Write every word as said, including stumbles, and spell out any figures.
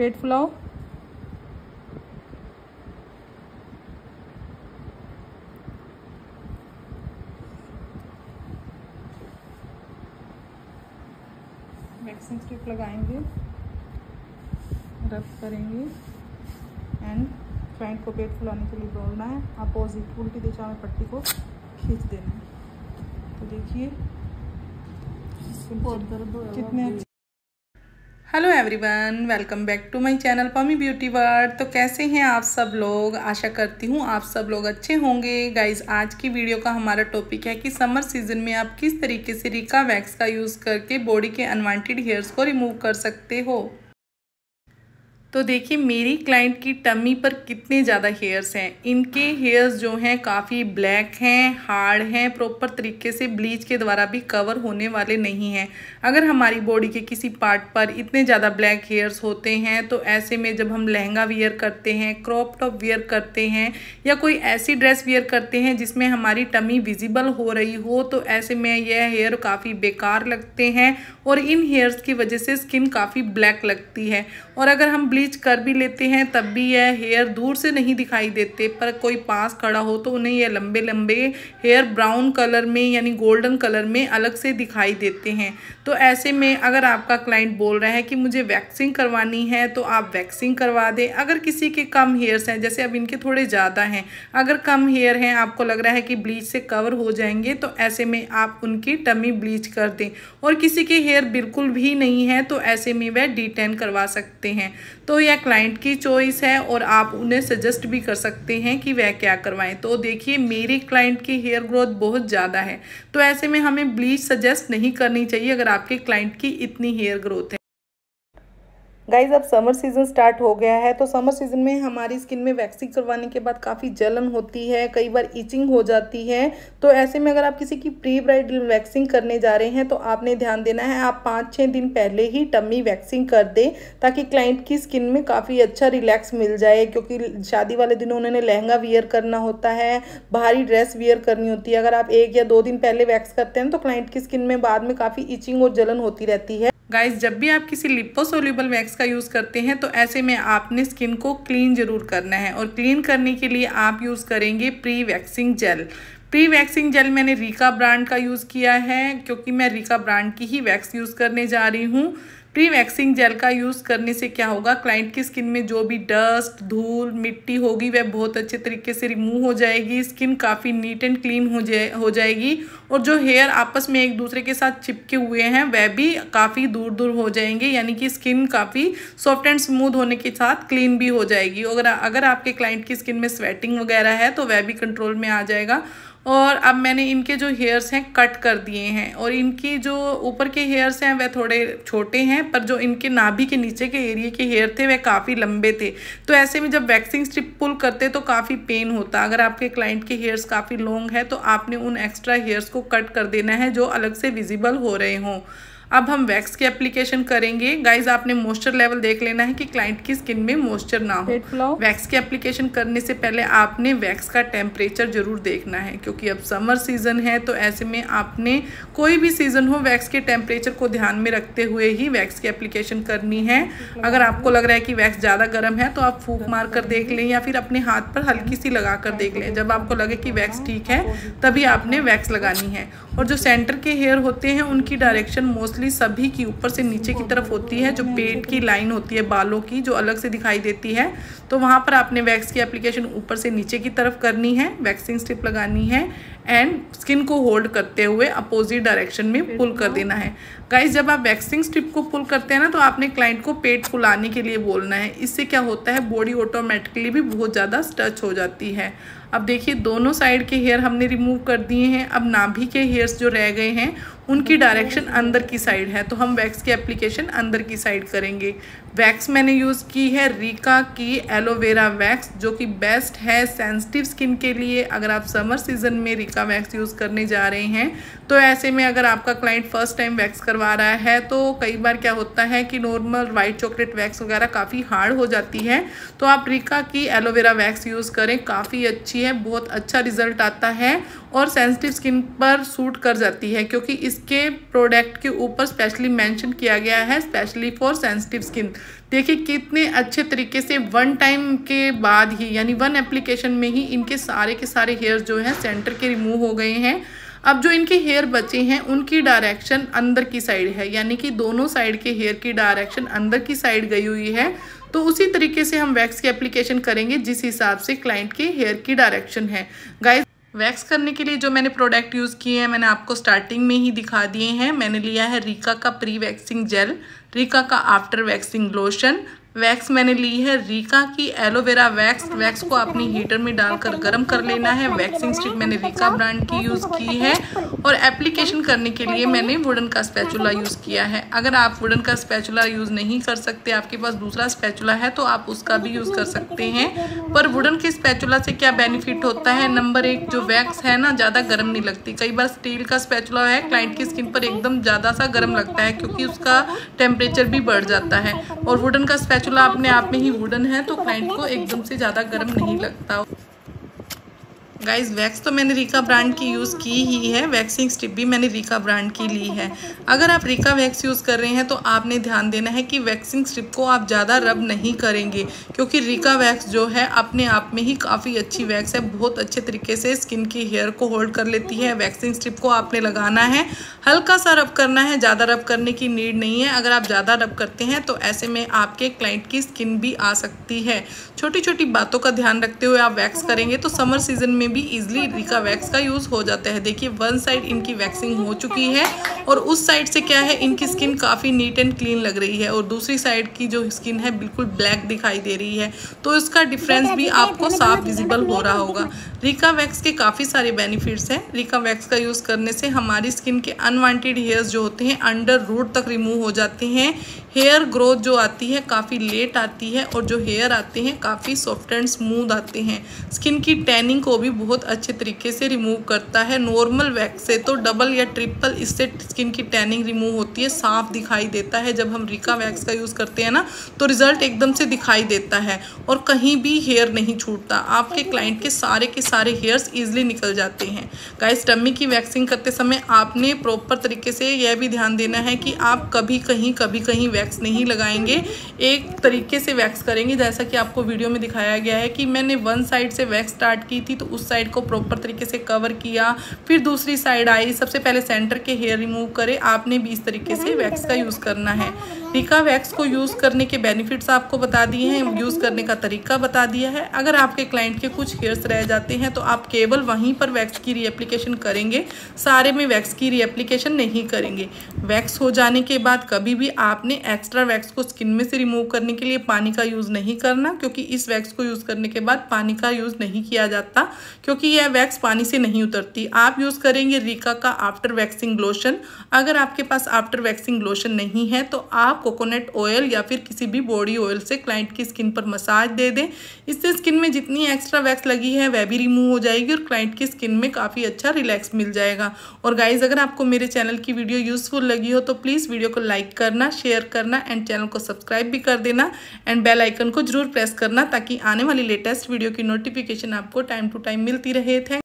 पेट फुलाओ। Waxing stick लगाएंगे, रब करेंगे एंड क्लाइंट को पेट फुलाने के लिए बोलना है। अपोजिट उल्टी दिशा में पट्टी को खींच देना है। तो देखिए कितने अच्छे। Hello everyone, welcome back to my channel Pammi beauty world. तो कैसे हैं आप सब लोग? आशा करती हूँ आप सब लोग अच्छे होंगे। गाइज, आज की वीडियो का हमारा टॉपिक है कि समर सीजन में आप किस तरीके से रिका वैक्स का यूज़ करके बॉडी के अनवांटेड हेयर्स को रिमूव कर सकते हो। तो देखिए, मेरी क्लाइंट की टमी पर कितने ज़्यादा हेयर्स हैं। इनके हेयर्स जो हैं काफ़ी ब्लैक हैं, हार्ड हैं, प्रॉपर तरीके से ब्लीच के द्वारा भी कवर होने वाले नहीं हैं। अगर हमारी बॉडी के किसी पार्ट पर इतने ज़्यादा ब्लैक हेयर्स होते हैं तो ऐसे में जब हम लहंगा वियर करते हैं, क्रॉप टॉप वियर करते हैं या कोई ऐसी ड्रेस वियर करते हैं जिसमें हमारी टमी विजिबल हो रही हो, तो ऐसे में यह हेयर काफ़ी बेकार लगते हैं और इन हेयर्स की वजह से स्किन काफ़ी ब्लैक लगती है। और अगर हम ब्लीच कर भी लेते हैं तब भी यह हेयर दूर से नहीं दिखाई देते, पर कोई पास खड़ा हो तो उन्हें यह लंबे लंबे हेयर ब्राउन कलर में यानी गोल्डन कलर में अलग से दिखाई देते हैं। तो ऐसे में अगर आपका क्लाइंट बोल रहा है कि मुझे वैक्सिंग करवानी है तो आप वैक्सिंग करवा दें। अगर किसी के कम हेयर्स हैं, जैसे अब इनके थोड़े ज़्यादा हैं, अगर कम हेयर हैं, आपको लग रहा है कि ब्लीच से कवर हो जाएंगे, तो ऐसे में आप उनकी टमी ब्लीच कर दें। और किसी के हेयर बिल्कुल भी नहीं है तो ऐसे में वह डिटेन करवा सकते हैं। तो यह क्लाइंट की चॉइस है और आप उन्हें सजेस्ट भी कर सकते हैं कि वह क्या करवाएं। तो देखिए, मेरी क्लाइंट की हेयर ग्रोथ बहुत ज़्यादा है, तो ऐसे में हमें ब्लीच सजेस्ट नहीं करनी चाहिए अगर आपके क्लाइंट की इतनी हेयर ग्रोथ है। गाइज, अब समर सीज़न स्टार्ट हो गया है, तो समर सीज़न में हमारी स्किन में वैक्सिंग करवाने के बाद काफ़ी जलन होती है, कई बार इचिंग हो जाती है। तो ऐसे में अगर आप किसी की प्री ब्राइडल वैक्सिंग करने जा रहे हैं तो आपने ध्यान देना है, आप पाँच छः दिन पहले ही टमी वैक्सिंग कर दें ताकि क्लाइंट की स्किन में काफ़ी अच्छा रिलैक्स मिल जाए। क्योंकि शादी वाले दिन उन्होंने लहंगा वियर करना होता है, भारी ड्रेस वियर करनी होती है। अगर आप एक या दो दिन पहले वैक्स करते हैं तो क्लाइंट की स्किन में बाद में काफ़ी इचिंग और जलन होती रहती है। गाइज, जब भी आप किसी लिपो सोल्यूबल वैक्स का यूज़ करते हैं तो ऐसे में आपने स्किन को क्लीन जरूर करना है। और क्लीन करने के लिए आप यूज़ करेंगे pre waxing gel. Pre waxing gel मैंने रिका ब्रांड का यूज़ किया है क्योंकि मैं रिका ब्रांड की ही वैक्स यूज़ करने जा रही हूँ। प्री वैक्सिंग जेल का यूज़ करने से क्या होगा, क्लाइंट की स्किन में जो भी डस्ट, धूल, मिट्टी होगी वह बहुत अच्छे तरीके से रिमूव हो जाएगी। स्किन काफ़ी नीट एंड क्लीन हो जाए हो जाएगी और जो हेयर आपस में एक दूसरे के साथ चिपके हुए हैं वह भी काफ़ी दूर दूर हो जाएंगे, यानी कि स्किन काफ़ी सॉफ्ट एंड स्मूथ होने के साथ क्लीन भी हो जाएगी। अगर अगर आपके क्लाइंट की स्किन में स्वेटिंग वगैरह है तो वह भी कंट्रोल में आ जाएगा। और अब मैंने इनके जो हेयर्स हैं कट कर दिए हैं और इनकी जो ऊपर के हेयर्स हैं वह थोड़े छोटे हैं, पर जो इनके नाभि के नीचे के एरिया के हेयर थे वह काफ़ी लंबे थे। तो ऐसे में जब वैक्सिंग स्ट्रिप पुल करते तो काफ़ी पेन होता। अगर आपके क्लाइंट के हेयर्स काफ़ी लॉन्ग है तो आपने उन एक्स्ट्रा हेयर्स को कट कर देना है जो अलग से विजिबल हो रहे हों। अब हम वैक्स की एप्लीकेशन करेंगे। गाइज, आपने मॉइस्चर लेवल देख लेना है कि क्लाइंट की स्किन में मॉइस्चर ना हो। वैक्स की एप्लीकेशन करने से पहले आपने वैक्स का टेम्परेचर जरूर देखना है क्योंकि अब समर सीज़न है, तो ऐसे में आपने कोई भी सीज़न हो वैक्स के टेम्परेचर को ध्यान में रखते हुए ही वैक्स की एप्लीकेशन करनी है। अगर आपको लग रहा है कि वैक्स ज़्यादा गर्म है तो आप फूंक मार कर देख लें या फिर अपने हाथ पर हल्की सी लगा कर देख लें। जब आपको लगे कि वैक्स ठीक है तभी आपने वैक्स लगानी है। और जो सेंटर के हेयर होते हैं उनकी डायरेक्शन मोस्टली सभी की ऊपर से नीचे की तरफ होती है, जो पेट की लाइन होती है बालों की जो अलग से दिखाई देती है, तो वहाँ पर आपने वैक्स की एप्लीकेशन ऊपर से नीचे की तरफ करनी है। वैक्सिंग स्ट्रिप लगानी है एंड स्किन को होल्ड करते हुए अपोजिट डायरेक्शन में पुल कर देना है। गाइस, जब आप वैक्सिंग स्ट्रिप को पुल करते हैं ना तो आपने क्लाइंट को पेट फुलाने के लिए बोलना है। इससे क्या होता है, बॉडी ऑटोमेटिकली भी बहुत ज़्यादा स्ट्रेच हो जाती है। अब देखिए, दोनों साइड के हेयर हमने रिमूव कर दिए हैं। अब नाभि के हेयर्स जो रह गए हैं उनकी डायरेक्शन अंदर की साइड है, तो हम वैक्स की एप्लीकेशन अंदर की साइड करेंगे। वैक्स मैंने यूज़ की है रिका की एलोवेरा वैक्स, जो कि बेस्ट है सेंसिटिव स्किन के लिए। अगर आप समर सीजन में रिका वैक्स यूज़ करने जा रहे हैं तो ऐसे में अगर आपका क्लाइंट फर्स्ट टाइम वैक्स करवा रहा है तो कई बार क्या होता है कि नॉर्मल वाइट चॉकलेट वैक्स वगैरह काफ़ी हार्ड हो जाती है, तो आप रिका की एलोवेरा वैक्स यूज़ करें, काफ़ी अच्छी है, बहुत अच्छा रिजल्ट आता है। और सेंसिटिव स्किन पर सूट कर जाती है, क्योंकि इसके प्रोडक्ट के ऊपर स्पेशली मेंशन किया गया है स्पेशली फॉर सेंसिटिव स्किन। देखिए कितने अच्छे तरीके से वन टाइम के बाद ही यानी वन एप्लीकेशन में ही इनके सारे के सारे हेयर जो हैं सेंटर के रिमूव हो गए हैं। अब जो इनके हेयर बचे हैं उनकी डायरेक्शन अंदर की साइड है, यानी कि दोनों साइड के हेयर की डायरेक्शन अंदर की साइड गई हुई है। तो उसी तरीके से हम वैक्स की एप्लीकेशन करेंगे जिस हिसाब से क्लाइंट के हेयर की डायरेक्शन है। गाइस वैक्स करने के लिए जो मैंने प्रोडक्ट यूज़ किए हैं मैंने आपको स्टार्टिंग में ही दिखा दिए हैं। मैंने लिया है रिका का प्री वैक्सिंग जेल, रिका का आफ्टर वैक्सिंग लोशन, वैक्स मैंने ली है रिका की एलोवेरा वैक्स। वैक्स को आपने हीटर में डालकर गर्म कर लेना है। वैक्सिंग स्टिक मैंने रिका ब्रांड की यूज़ की है और एप्लीकेशन करने के लिए मैंने वुडन का स्पैचुला यूज़ किया है। अगर आप वुडन का स्पैचुला यूज़ नहीं कर सकते, आपके पास दूसरा स्पैचुला है तो आप उसका भी यूज़ कर सकते हैं। पर वुडन के स्पैचुला से क्या बेनिफिट होता है, नंबर एक जो वैक्स है ना ज़्यादा गर्म नहीं लगती। कई बार स्टील का स्पैचुला है क्लाइंट की स्किन पर एकदम ज़्यादा सा गर्म लगता है क्योंकि उसका टेम्परेचर भी बढ़ जाता है, और वुडन का स्पैचुला अपने आप में ही वुडन है तो क्लाइंट को एकदम से ज़्यादा गर्म नहीं लगता। गाइस वैक्स तो मैंने रिका ब्रांड की यूज़ की ही है, वैक्सिंग स्टिप भी मैंने रिका ब्रांड की ली है। अगर आप रिका वैक्स यूज़ कर रहे हैं तो आपने ध्यान देना है कि वैक्सिंग स्टिप को आप ज़्यादा रब नहीं करेंगे, क्योंकि रिका वैक्स जो है अपने आप में ही काफ़ी अच्छी वैक्स है, बहुत अच्छे तरीके से स्किन की हेयर को होल्ड कर लेती है। वैक्सिंग स्टिप को आपने लगाना है, हल्का सा रब करना है, ज़्यादा रब करने की नीड नहीं है। अगर आप ज़्यादा रब करते हैं तो ऐसे में आपके क्लाइंट की स्किन भी आ सकती है। छोटी छोटी बातों का ध्यान रखते हुए आप वैक्स करेंगे तो समर सीजन में भी इजीली रिका वैक्स का यूज़ हो जाता है। देखिए वन साइड इनकी वैक्सिंग हो चुकी है और उस साइड से क्या है इनकी स्किन काफ़ी नीट एंड क्लीन लग रही है, और दूसरी साइड की जो स्किन है बिल्कुल ब्लैक दिखाई दे रही है, तो इसका डिफरेंस भी आपको साफ विजिबल हो रहा होगा। रिका वैक्स के काफ़ी सारे बेनिफिट्स हैं। रिका वैक्स का यूज़ करने से हमारी स्किन के अनवांटेड हेयर्स जो होते हैं अंडर रूट तक रिमूव हो जाते हैं। हेयर ग्रोथ जो आती है काफ़ी लेट आती है, और जो हेयर आते हैं काफ़ी सॉफ्ट एंड स्मूथ आते हैं। स्किन की टैनिंग को भी बहुत अच्छे तरीके से रिमूव करता है। नॉर्मल वैक्स से तो डबल या ट्रिपल इससे स्किन की टैनिंग रिमूव होती है, साफ दिखाई देता है। जब हम रिका वैक्स का यूज़ करते हैं ना तो रिजल्ट एकदम से दिखाई देता है और कहीं भी हेयर नहीं छूटता, आपके क्लाइंट के सारे के सारे हेयर्स ईजिली निकल जाते हैं। गाइस टम्मी की वैक्सिंग करते समय आपने प्रॉपर तरीके से यह भी ध्यान देना है कि आप कभी कहीं कभी कहीं वैक्स नहीं लगाएंगे, एक तरीके से वैक्स करेंगे। जैसा कि आपको वीडियो में दिखाया गया है कि मैंने वन साइड से वैक्स स्टार्ट की थी तो उस साइड को प्रॉपर तरीके से कवर किया, फिर दूसरी साइड आई, सबसे पहले सेंटर के हेयर रिमूव करे। आपने भी इस तरीके से वैक्स का यूज़ करना है। रिका वैक्स को यूज़ करने के बेनिफिट्स आपको बता दिए हैं, यूज़ करने का तरीका बता दिया है। अगर आपके क्लाइंट के कुछ हेयर्स रह जाते हैं तो आप केवल वहीं पर वैक्स की रीएप्लीकेशन करेंगे, सारे में वैक्स की रीएप्लीकेशन नहीं करेंगे। वैक्स हो जाने के बाद कभी भी आपने एक्स्ट्रा वैक्स को स्किन में से रिमूव करने के लिए पानी का यूज़ नहीं करना, क्योंकि इस वैक्स को यूज़ करने के बाद पानी का यूज़ नहीं किया जाता, क्योंकि यह वैक्स पानी से नहीं उतरती। आप यूज़ करेंगे रिका का आफ्टर वैक्सिंग लोशन। अगर आपके पास आफ्टर वैक्सिंग लोशन नहीं है तो आप कोकोनट ऑयल या फिर किसी भी बॉडी ऑयल से क्लाइंट की स्किन पर मसाज दे दें। इससे स्किन में जितनी एक्स्ट्रा वैक्स लगी है वह भी रिमूव हो जाएगी और क्लाइंट की स्किन में काफ़ी अच्छा रिलैक्स मिल जाएगा। और गाइस अगर आपको मेरे चैनल की वीडियो यूजफुल लगी हो तो प्लीज़ वीडियो को लाइक करना, शेयर करना एंड चैनल को सब्सक्राइब भी कर देना एंड बेल आइकन को जरूर प्रेस करना ताकि आने वाली लेटेस्ट वीडियो की नोटिफिकेशन आपको टाइम टू टाइम मिलती रहे। थैंक